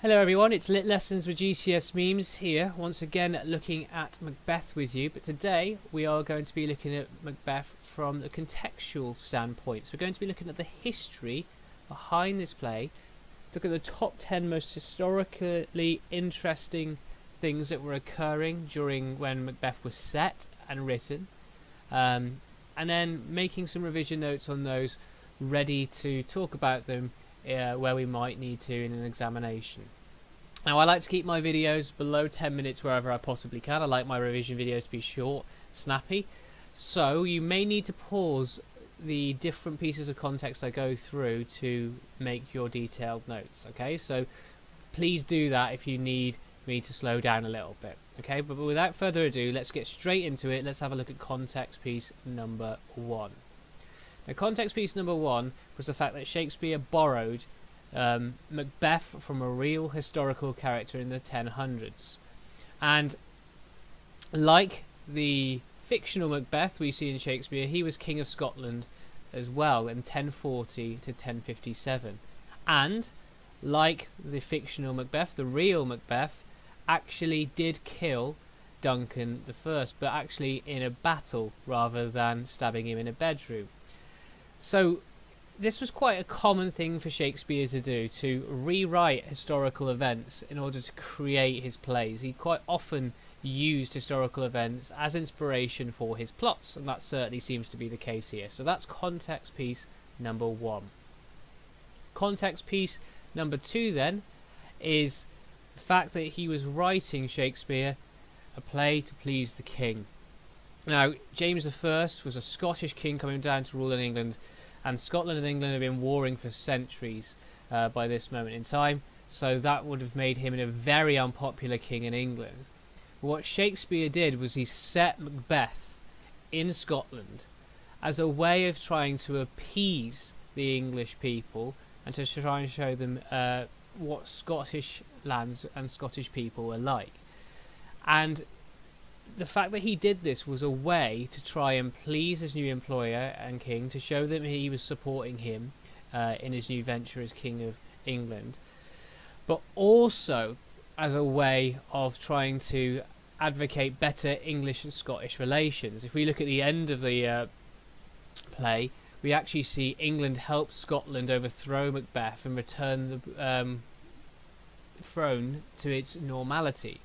Hello everyone, it's Lit Lessons with GCSE Memes here, once again looking at Macbeth with you, but today we are going to be looking at Macbeth from the contextual standpoint. So we're going to be looking at the history behind this play, look at the top 10 most historically interesting things that were occurring during when Macbeth was set and written, and then making some revision notes on those, ready to talk about them where we might need to in an examination. Now I like to keep my videos below 10 minutes wherever I possibly can. I like my revision videos to be short, snappy, so you may need to pause the different pieces of context I go through to make your detailed notes, okay? So please do that if you need me to slow down a little bit, okay? But without further ado, let's get straight into it. Let's have a look at context piece number one. Now, context piece number one was the fact that Shakespeare borrowed Macbeth from a real historical character in the 1000s. And like the fictional Macbeth we see in Shakespeare, he was King of Scotland as well in 1040 to 1057. And like the fictional Macbeth, the real Macbeth actually did kill Duncan I, but actually in a battle rather than stabbing him in a bedroom. So this was quite a common thing for Shakespeare to do, to rewrite historical events in order to create his plays. He quite often used historical events as inspiration for his plots, and that certainly seems to be the case here. So that's context piece number one. Context piece number two then is the fact that he was writing Shakespeare a play to please the king. Now, James I was a Scottish king coming down to rule in England, and Scotland and England have been warring for centuries by this moment in time, so that would have made him a very unpopular king in England. What Shakespeare did was he set Macbeth in Scotland as a way of trying to appease the English people and to try and show them what Scottish lands and Scottish people were like. And the fact that he did this was a way to try and please his new employer and king, to show them he was supporting him in his new venture as King of England, but also as a way of trying to advocate better English and Scottish relations. If we look at the end of the play, we actually see England help Scotland overthrow Macbeth and return the throne to its normality.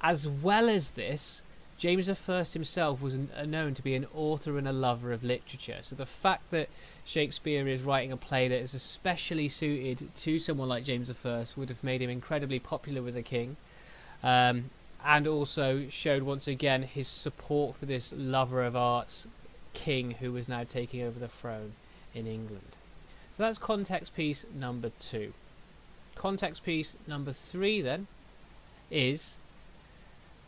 As well as this, James I himself was known to be an author and a lover of literature. So the fact that Shakespeare is writing a play that is especially suited to someone like James I would have made him incredibly popular with the king, and also showed once again his support for this lover of arts king who was now taking over the throne in England. So that's context piece number two. Context piece number three then is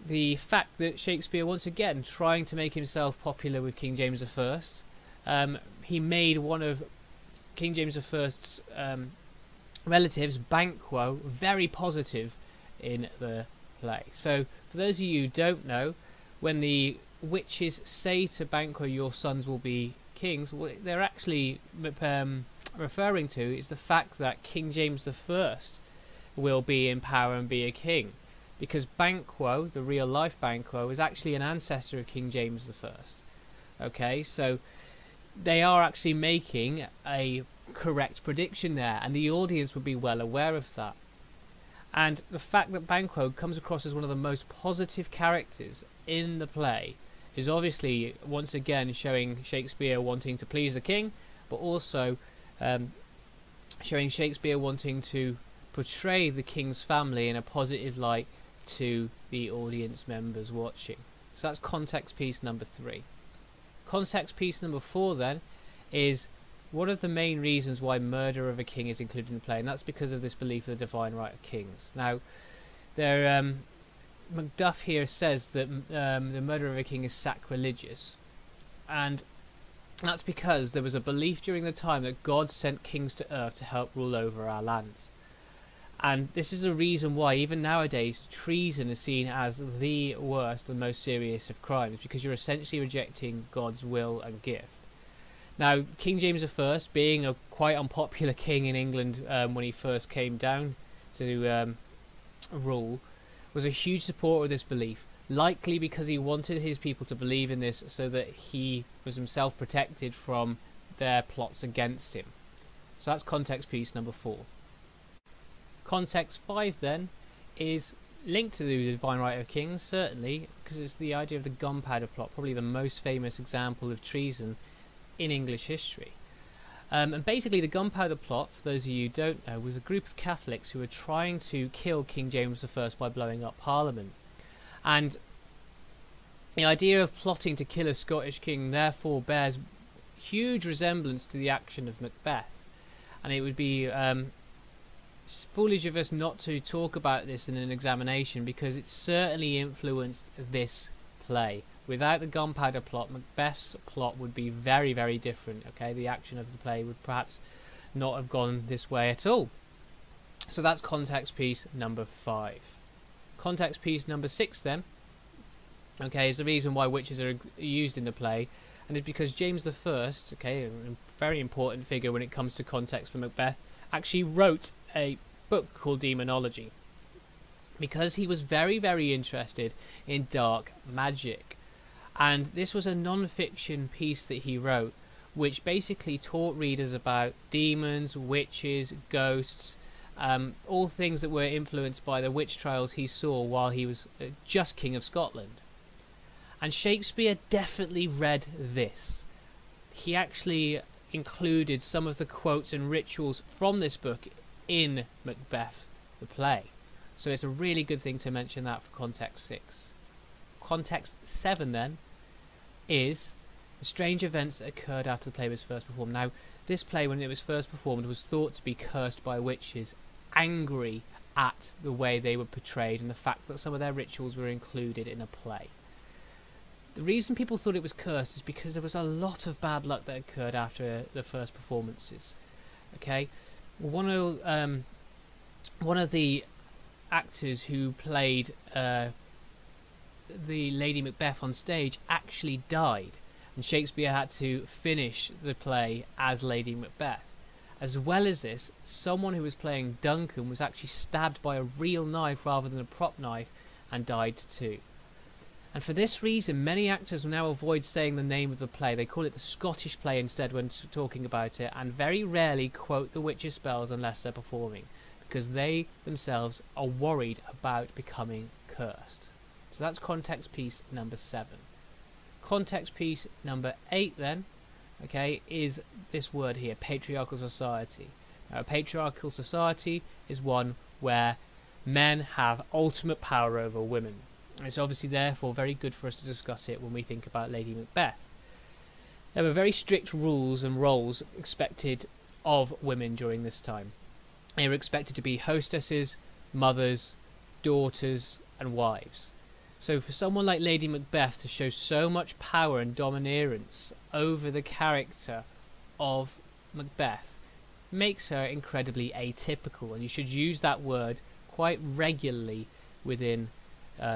the fact that Shakespeare, once again trying to make himself popular with King James I, he made one of King James I's relatives, Banquo, very positive in the play. So for those of you who don't know, when the witches say to Banquo, "Your sons will be kings," what they're actually referring to is the fact that King James I will be in power and be a king, because Banquo, the real-life Banquo, is actually an ancestor of King James I. Okay, so they are actually making a correct prediction there, and the audience would be well aware of that. And the fact that Banquo comes across as one of the most positive characters in the play is obviously, once again, showing Shakespeare wanting to please the king, but also showing Shakespeare wanting to portray the king's family in a positive light to the audience members watching. So that's context piece number three. Context piece number four then is one of the main reasons why murder of a king is included in the play, and that's because of this belief of the divine right of kings. Now, there, Macduff here says that the murder of a king is sacrilegious, and that's because there was a belief during the time that God sent kings to earth to help rule over our lands. And this is the reason why, even nowadays, treason is seen as the worst and most serious of crimes, because you're essentially rejecting God's will and gift. Now, King James I, being a quite unpopular king in England when he first came down to rule, was a huge supporter of this belief, likely because he wanted his people to believe in this so that he was himself protected from their plots against him. So that's context piece number 4. Context 5 then is linked to the Divine Right of Kings, certainly, because it's the idea of the Gunpowder Plot, probably the most famous example of treason in English history. And basically the Gunpowder Plot, for those of you who don't know, was a group of Catholics who were trying to kill King James I by blowing up Parliament. And the idea of plotting to kill a Scottish king therefore bears huge resemblance to the action of Macbeth. And it would be foolish of us not to talk about this in an examination, because it certainly influenced this play. Without the Gunpowder Plot, Macbeth's plot would be very, very different. Okay, the action of the play would perhaps not have gone this way at all. So that's context piece number 5. Context piece number 6 then, okay, is the reason why witches are used in the play, and it's because James I, okay, a very important figure when it comes to context for Macbeth, actually wrote a book called Demonology, because he was very, very interested in dark magic. And this was a non-fiction piece that he wrote, which basically taught readers about demons, witches, ghosts, all things that were influenced by the witch trials he saw while he was just King of Scotland. And Shakespeare definitely read this. He actually included some of the quotes and rituals from this book in Macbeth, the play. So it's a really good thing to mention that for context 6. Context 7 then is the strange events that occurred after the play was first performed. Now, this play, when it was first performed, was thought to be cursed by witches angry at the way they were portrayed and the fact that some of their rituals were included in a play. The reason people thought it was cursed is because there was a lot of bad luck that occurred after the first performances. Okay, one of the actors who played the Lady Macbeth on stage actually died, and Shakespeare had to finish the play as Lady Macbeth. As well as this, someone who was playing Duncan was actually stabbed by a real knife rather than a prop knife and died too. And for this reason, many actors will now avoid saying the name of the play. They call it the Scottish play instead when talking about it, and very rarely quote the witches' spells unless they're performing, because they themselves are worried about becoming cursed. So that's context piece number 7. Context piece number 8 then, okay, is this word here, patriarchal society. Now, a patriarchal society is one where men have ultimate power over women. It's obviously therefore very good for us to discuss it when we think about Lady Macbeth. There were very strict rules and roles expected of women during this time. They were expected to be hostesses, mothers, daughters and wives. So for someone like Lady Macbeth to show so much power and domineerance over the character of Macbeth makes her incredibly atypical, and you should use that word quite regularly within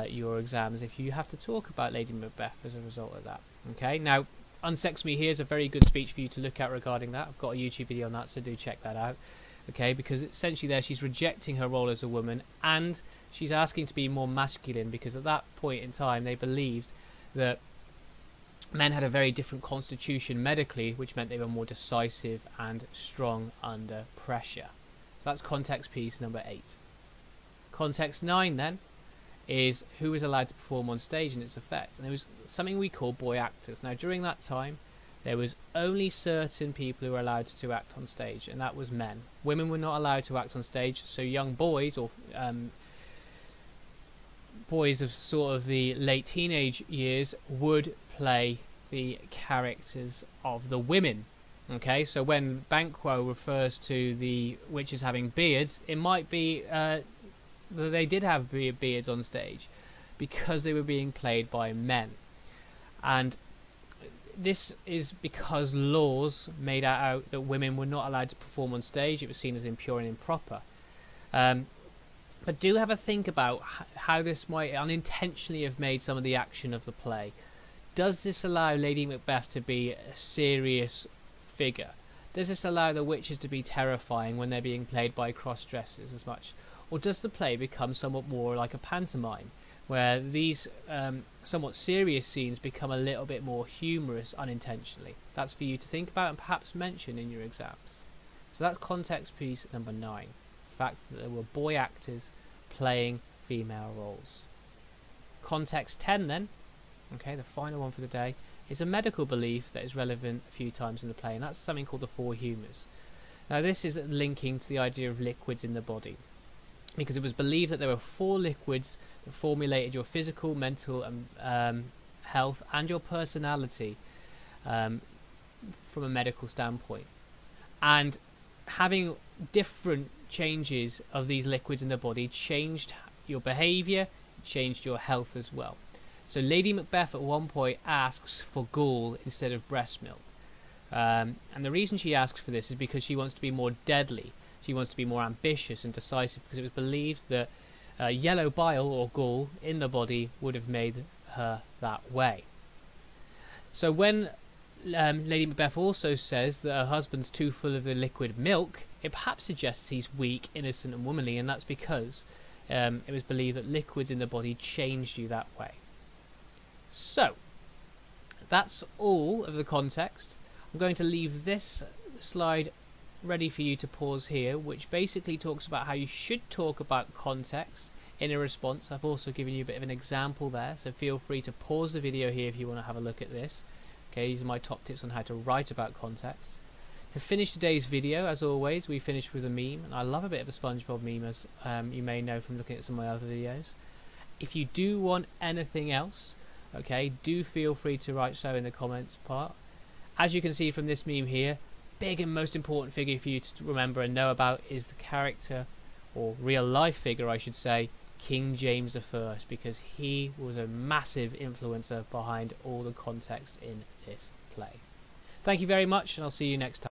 your exams if you have to talk about Lady Macbeth as a result of that. Okay, now Unsex Me Here is a very good speech for you to look at regarding that. I've got a YouTube video on that, so do check that out. Okay, because essentially there she's rejecting her role as a woman and she's asking to be more masculine, because at that point in time they believed that men had a very different constitution medically, which meant they were more decisive and strong under pressure. So that's context piece number 8. Context 9 then is who was allowed to perform on stage and its effect. And there was something we call boy actors. Now during that time there was only certain people who were allowed to act on stage, and that was men. Women were not allowed to act on stage, so young boys or boys of sort of the late teenage years would play the characters of the women. Okay, so when Banquo refers to the witches having beards, it might be that they did have beards on stage because they were being played by men. And this is because laws made out that women were not allowed to perform on stage. It was seen as impure and improper. But do have a think about how this might unintentionally have made some of the action of the play. Does this allow Lady Macbeth to be a serious figure? Does this allow the witches to be terrifying when they're being played by cross-dressers as much? or does the play become somewhat more like a pantomime, where these somewhat serious scenes become a little bit more humorous unintentionally? That's for you to think about and perhaps mention in your exams. So that's context piece number 9. The fact that there were boy actors playing female roles. Context 10 then, okay, the final one for today, is a medical belief that is relevant a few times in the play, and that's something called the Four Humours. Now this is linking to the idea of liquids in the body, because it was believed that there were 4 liquids that formulated your physical, mental and health and your personality from a medical standpoint. And having different changes of these liquids in the body changed your behaviour, changed your health as well. So Lady Macbeth at one point asks for gall instead of breast milk. And the reason she asks for this is because she wants to be more deadly. She wants to be more ambitious and decisive, because it was believed that yellow bile or gall in the body would have made her that way. So when Lady Macbeth also says that her husband's too full of the liquid milk, it perhaps suggests he's weak, innocent and womanly, and that's because it was believed that liquids in the body changed you that way. So that's all of the context. I'm going to leave this slide ready for you to pause here, which basically talks about how you should talk about context in a response. I've also given you a bit of an example there, so feel free to pause the video here if you want to have a look at this. Okay, these are my top tips on how to write about context. To finish today's video, as always, we finish with a meme, and I love a bit of a SpongeBob meme, as you may know from looking at some of my other videos. If you do want anything else, okay, do feel free to write so in the comments part. As you can see from this meme here, big and most important figure for you to remember and know about is the character, or real life figure I should say, King James I, because he was a massive influencer behind all the context in this play. Thank you very much, and I'll see you next time.